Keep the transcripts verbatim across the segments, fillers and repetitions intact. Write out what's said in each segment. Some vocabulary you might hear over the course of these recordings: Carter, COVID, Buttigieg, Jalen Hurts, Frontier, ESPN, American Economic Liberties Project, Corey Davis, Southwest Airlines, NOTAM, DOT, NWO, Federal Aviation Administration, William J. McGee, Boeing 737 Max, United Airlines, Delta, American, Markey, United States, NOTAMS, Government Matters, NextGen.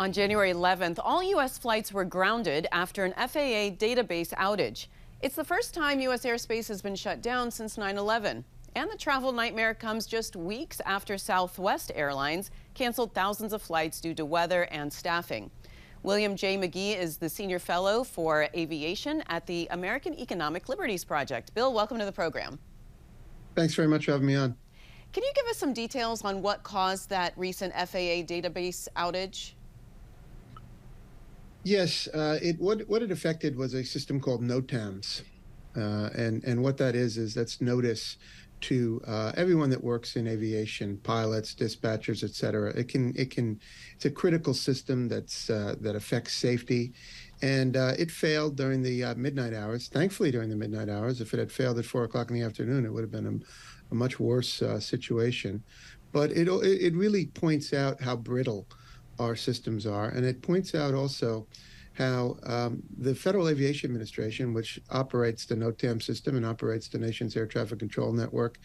On January eleventh, all U S flights were grounded after an F A A database outage. It's the first time U S airspace has been shut down since nine eleven. And the travel nightmare comes just weeks after Southwest Airlines canceled thousands of flights due to weather and staffing. William J. McGee is the Senior Fellow for Aviation at the American Economic Liberties Project. Bill, welcome to the program. Thanks very much for having me on. Can you give us some details on what caused that recent F A A database outage? Yes, uh, it, what, what it affected was a system called NOTAMS. Uh, and, and what that is, is that's notice to uh, everyone that works in aviation, pilots, dispatchers, et cetera. It can, it can, it's a critical system that's, uh, that affects safety. And uh, it failed during the uh, midnight hours. Thankfully, during the midnight hours, if it had failed at four o'clock in the afternoon, it would have been a, a much worse uh, situation. But it, it really points out how brittle our systems are. And it points out also how um, the Federal Aviation Administration, which operates the NOTAM system and operates the nation's air traffic control network,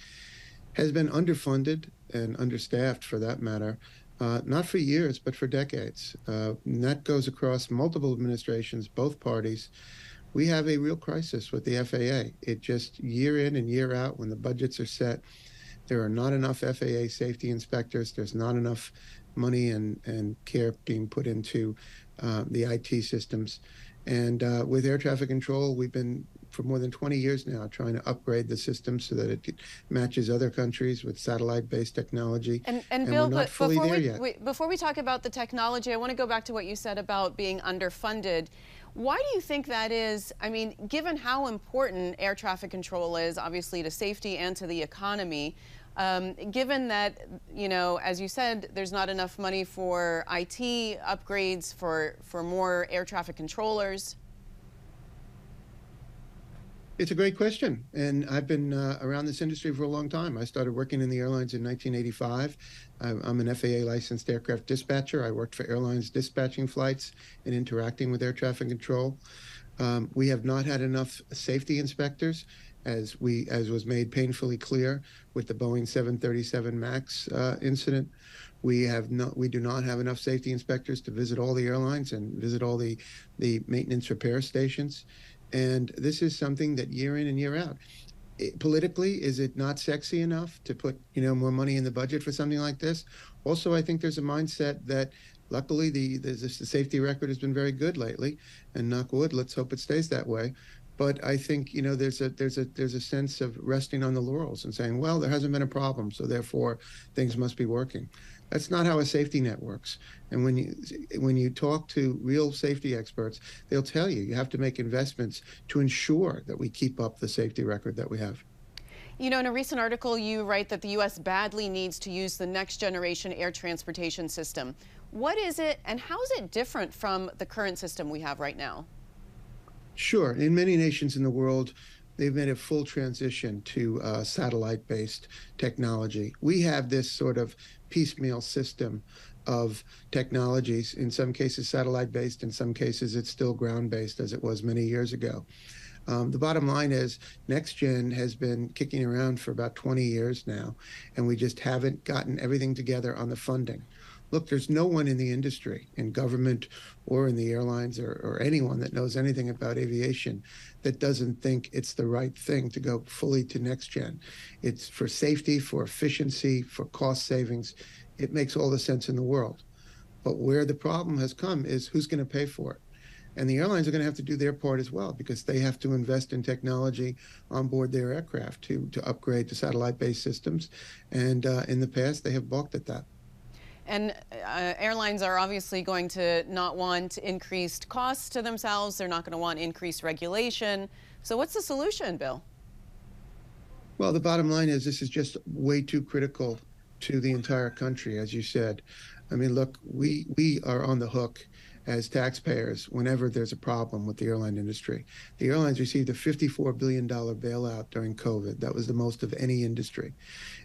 has been underfunded and understaffed, for that matter, uh, not for years, but for decades. Uh, and that goes across multiple administrations, both parties. We have a real crisis with the F A A. It just year in and year out, when the budgets are set, there are not enough F A A safety inspectors. There's not enough money and, and care being put into uh, the I T systems. And uh, with air traffic control, we've been for more than twenty years now trying to upgrade the system so that it matches other countries with satellite-based technology. And, and, and Bill, we're not fully there yet. We, before we talk about the technology, I want to go back to what you said about being underfunded. Why do you think that is? I mean, given how important air traffic control is, obviously, to safety and to the economy, Um, given that, you know, as you said, there's not enough money for I T upgrades, for, for more air traffic controllers? It's a great question, and I've been uh, around this industry for a long time. I started working in the airlines in nineteen eighty-five. I'm an F A A licensed aircraft dispatcher. I worked for airlines dispatching flights and interacting with air traffic control. Um, we have not had enough safety inspectors, as we as was made painfully clear with the Boeing seven thirty-seven Max uh, incident. We have not we do not have enough safety inspectors to visit all the airlines and visit all the the maintenance repair stations. And this is something that year in and year out. It, politically, is it not sexy enough to put, you know, more money in the budget for something like this? Also, I think there's a mindset that, luckily, the, the, the safety record has been very good lately, and knock wood, let's hope it stays that way. But I think, you know, there's a there's a there's a sense of resting on the laurels and saying, well, there hasn't been a problem, so therefore things must be working. That's not how a safety net works. And when you when you talk to real safety experts, they'll tell you you have to make investments to ensure that we keep up the safety record that we have. You know, in a recent article, you write that the U S badly needs to use the next generation air transportation system. What is it, and how is it different from the current system we have right now? Sure. In many nations in the world, they've made a full transition to uh, satellite-based technology. We have this sort of piecemeal system of technologies, in some cases satellite-based, in some cases it's still ground-based, as it was many years ago. Um, the bottom line is NextGen has been kicking around for about twenty years now, and we just haven't gotten everything together on the funding. Look, there's no one in the industry, in government or in the airlines or, or anyone that knows anything about aviation that doesn't think it's the right thing to go fully to next-gen. It's for safety, for efficiency, for cost savings. It makes all the sense in the world. But where the problem has come is who's going to pay for it. And the airlines are going to have to do their part as well, because they have to invest in technology on board their aircraft to, to upgrade to satellite-based systems. And uh, in the past, they have balked at that. And uh, airlines are obviously going to not want increased costs to themselves. They're not going to want increased regulation. So what's the solution, Bill? Well, the bottom line is this is just way too critical to the entire country, as you said. I mean, look, we, we are on the hook as taxpayers whenever there's a problem with the airline industry. The airlines received a fifty-four billion dollar bailout during COVID. That was the most of any industry.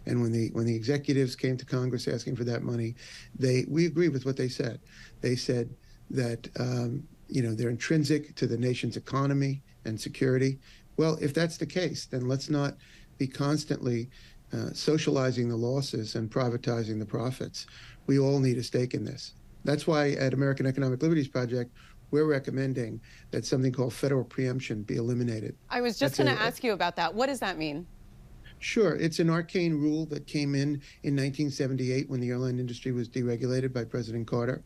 And when the when the executives came to Congress asking for that money, they we agree with what they said. They said that um, you know, they're intrinsic to the nation's economy and security. Well, if that's the case, then let's not be constantly uh, socializing the losses and privatizing the profits. We all need a stake in this. That's why at American Economic Liberties Project, we're recommending that something called federal preemption be eliminated. I was just going to ask you about that. What does that mean? Sure. It's an arcane rule that came in in nineteen seventy-eight when the airline industry was deregulated by President Carter.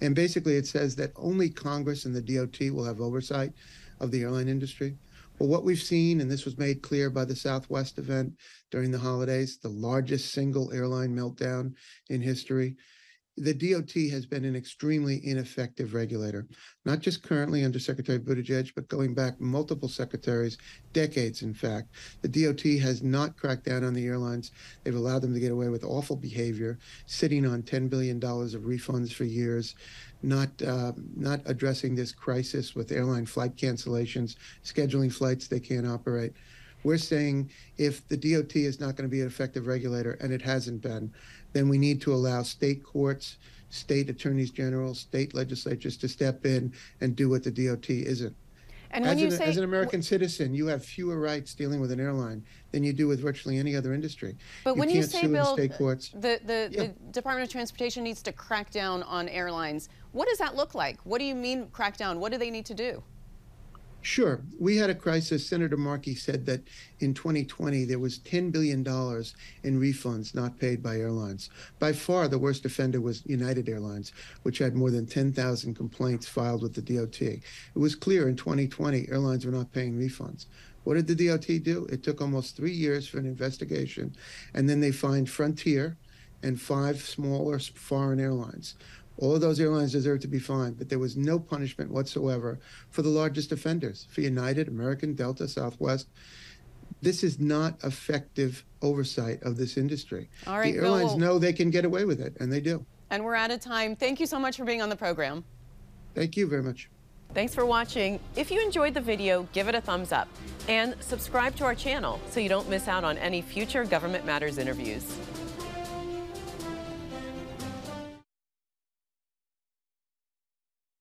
And basically it says that only Congress and the D O T will have oversight of the airline industry. Well, what we've seen, and this was made clear by the Southwest event during the holidays, the largest single airline meltdown in history, the D O T has been an extremely ineffective regulator, not just currently under Secretary Buttigieg, but going back multiple secretaries, decades, in fact. The D O T has not cracked down on the airlines. They've allowed them to get away with awful behavior, sitting on ten billion dollars of refunds for years, not, uh, not addressing this crisis with airline flight cancellations, scheduling flights they can't operate. We're saying if the D O T is not going to be an effective regulator, and it hasn't been, then we need to allow state courts, state attorneys general, state legislatures to step in and do what the D O T isn't. And when as, you an, say, as an American citizen, you have fewer rights dealing with an airline than you do with virtually any other industry. But you when you say, Bill, the, the, the, yeah. the Department of Transportation needs to crack down on airlines, what does that look like? What do you mean crack down? What do they need to do? Sure. We had a crisis. Senator Markey said that in twenty twenty, there was ten billion dollars in refunds not paid by airlines. By far, the worst offender was United Airlines, which had more than ten thousand complaints filed with the D O T. It was clear in twenty twenty, airlines were not paying refunds. What did the D O T do? It took almost three years for an investigation, and then they fined Frontier and five smaller foreign airlines. All of those airlines deserve to be fined, but there was no punishment whatsoever for the largest offenders, for United, American, Delta, Southwest. This is not effective oversight of this industry. All right, the airlines Bill. know they can get away with it, and they do. And we're out of time. Thank you so much for being on the program. Thank you very much. Thanks for watching. If you enjoyed the video, give it a thumbs up and subscribe to our channel so you don't miss out on any future Government Matters interviews.